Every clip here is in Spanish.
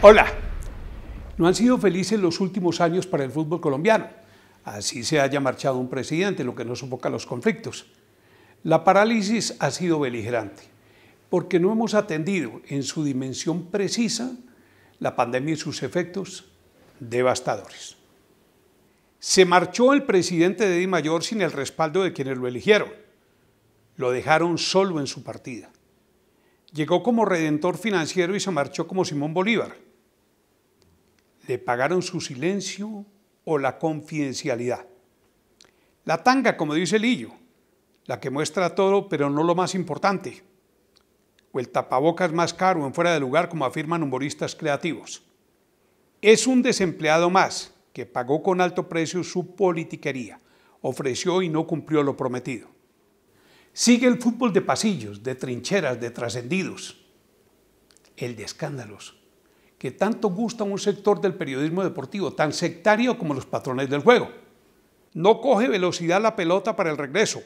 Hola. No han sido felices los últimos años para el fútbol colombiano. Así se haya marchado un presidente, lo que no sofoca los conflictos. La parálisis ha sido beligerante, porque no hemos atendido en su dimensión precisa la pandemia y sus efectos devastadores. Se marchó el presidente de Dimayor sin el respaldo de quienes lo eligieron. Lo dejaron solo en su partida. Llegó como redentor financiero y se marchó como Simón Bolívar. Le pagaron su silencio o la confidencialidad. La tanga, como dice Lillo, la que muestra todo pero no lo más importante. O el tapabocas más caro en fuera de lugar, como afirman humoristas creativos. Es un desempleado más que pagó con alto precio su politiquería, ofreció y no cumplió lo prometido. Sigue el fútbol de pasillos, de trincheras, de trascendidos, el de escándalos, que tanto gusta a un sector del periodismo deportivo, tan sectario como los patrones del juego. No coge velocidad la pelota para el regreso,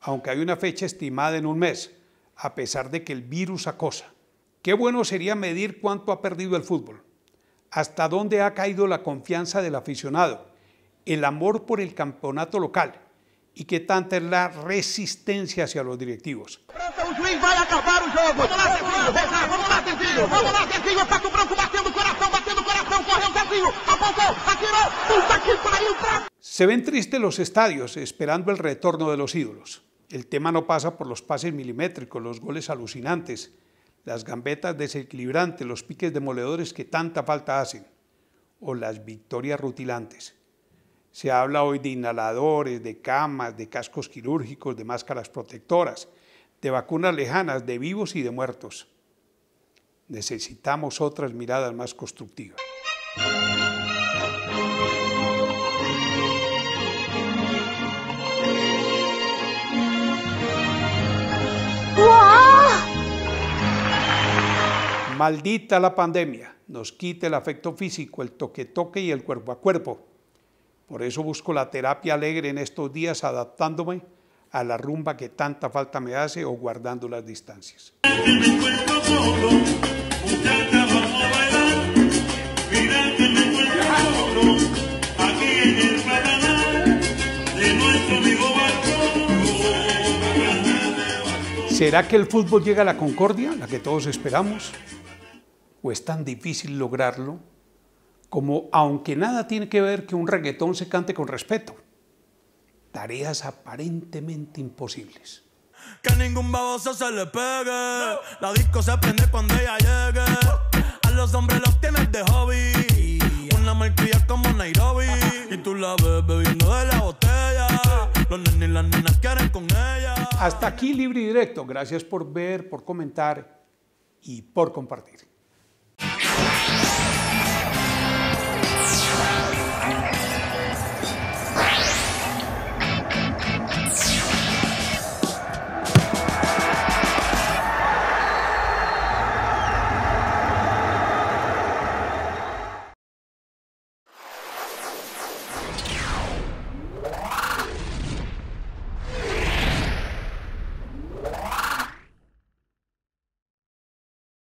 aunque hay una fecha estimada en un mes, a pesar de que el virus acosa. Qué bueno sería medir cuánto ha perdido el fútbol, hasta dónde ha caído la confianza del aficionado, el amor por el campeonato local y qué tanta es la resistencia hacia los directivos. Se ven tristes los estadios esperando el retorno de los ídolos. El tema no pasa por los pases milimétricos, los goles alucinantes, las gambetas desequilibrantes, los piques demoledores que tanta falta hacen, o las victorias rutilantes. Se habla hoy de inhaladores, de camas, de cascos quirúrgicos, de máscaras protectoras, de vacunas lejanas, de vivos y de muertos. Necesitamos otras miradas más constructivas. Maldita la pandemia, nos quita el afecto físico, el toque-toque y el cuerpo a cuerpo. Por eso busco la terapia alegre en estos días, adaptándome a la rumba que tanta falta me hace o guardando las distancias. ¿Será que el fútbol llega a la concordia, la que todos esperamos? ¿O es tan difícil lograrlo como, aunque nada tiene que ver, que un reggaetón se cante con respeto? Tareas aparentemente imposibles. Que ningún baboso se le pegue, la disco se prende cuando ella llegue, a los hombres los tienes de hobby, una marquilla como Nairobi, y tú la ves bebiendo de la botella, los nenes y las nenas quieren con ella. Hasta aquí Libre y Directo, gracias por ver, por comentar y por compartir.